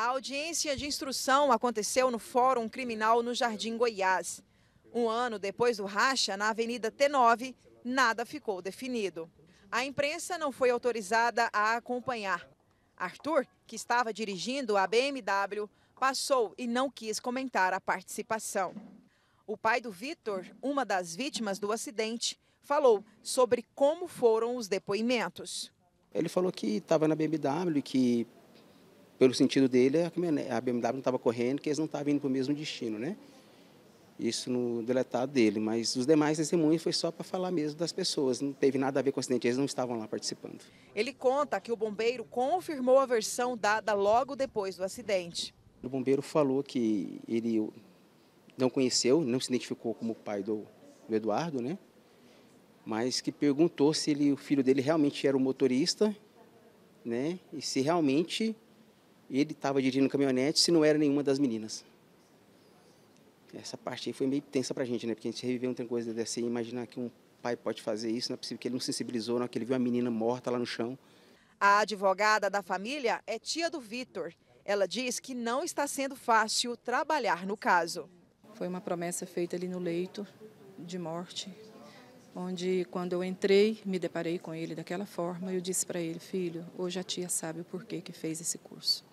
A audiência de instrução aconteceu no Fórum Criminal no Jardim Goiás. Um ano depois do racha, na Avenida T9, nada ficou definido. A imprensa não foi autorizada a acompanhar. Arthur, que estava dirigindo a BMW, passou e não quis comentar a participação. O pai do Vitor, uma das vítimas do acidente, falou sobre como foram os depoimentos. Ele falou que estava na BMW, que, pelo sentido dele, a BMW não estava correndo, que eles não estavam indo para o mesmo destino, né? Isso no deletado dele, mas os demais testemunhos foi só para falar mesmo das pessoas, não teve nada a ver com o acidente, eles não estavam lá participando. Ele conta que o bombeiro confirmou a versão dada logo depois do acidente. O bombeiro falou que ele não conheceu, não se identificou como o pai do Eduardo, né? Mas que perguntou se ele, o filho dele realmente era o motorista, né? E se realmente ele estava dirigindo caminhonete, se não era nenhuma das meninas. Essa parte aí foi meio tensa pra gente, né? Porque a gente reviveu uma coisa dessa e imaginar que um pai pode fazer isso, não é possível, que ele não sensibilizou, não é que ele viu a menina morta lá no chão. A advogada da família é tia do Vitor. Ela diz que não está sendo fácil trabalhar no caso. Foi uma promessa feita ali no leito de morte, onde quando eu entrei, me deparei com ele daquela forma e eu disse para ele, filho, hoje a tia sabe o porquê que fez esse curso.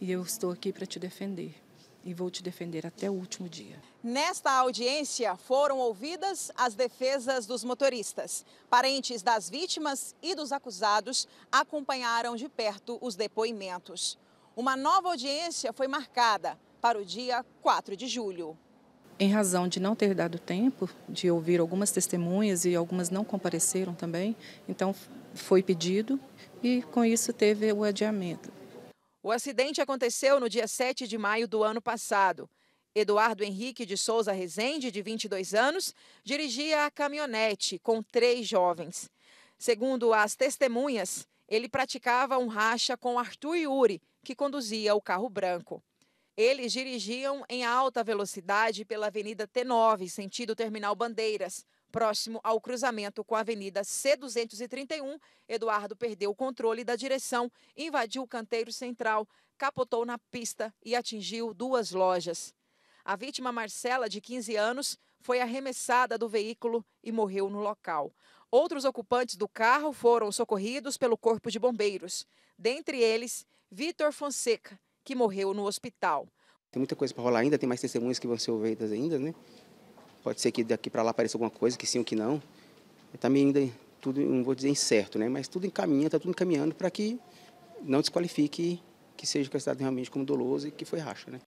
E eu estou aqui para te defender. E vou te defender até o último dia. Nesta audiência foram ouvidas as defesas dos motoristas. Parentes das vítimas e dos acusados acompanharam de perto os depoimentos. Uma nova audiência foi marcada para o dia 4 de julho. Em razão de não ter dado tempo de ouvir algumas testemunhas e algumas não compareceram também, então foi pedido e com isso teve o adiamento. O acidente aconteceu no dia 7 de maio do ano passado. Eduardo Henrique de Souza Rezende, de 22 anos, dirigia a caminhonete com 3 jovens. Segundo as testemunhas, ele praticava um racha com Arthur e Yuri, que conduzia o carro branco. Eles dirigiam em alta velocidade pela Avenida T9, sentido terminal Bandeiras, próximo ao cruzamento com a Avenida C-231, Eduardo perdeu o controle da direção, invadiu o canteiro central, capotou na pista e atingiu 2 lojas. A vítima Marcela, de 15 anos, foi arremessada do veículo e morreu no local. Outros ocupantes do carro foram socorridos pelo Corpo de Bombeiros. Dentre eles, Vitor Fonseca, que morreu no hospital. Tem muita coisa para rolar ainda, tem mais testemunhas que vão ser ouvidas ainda, né? Pode ser que daqui para lá apareça alguma coisa, que sim ou que não. Está meio ainda tudo, não vou dizer incerto, né? Mas tudo encaminha, está tudo encaminhando para que não desqualifique que seja considerado realmente como doloso e que foi racha, né?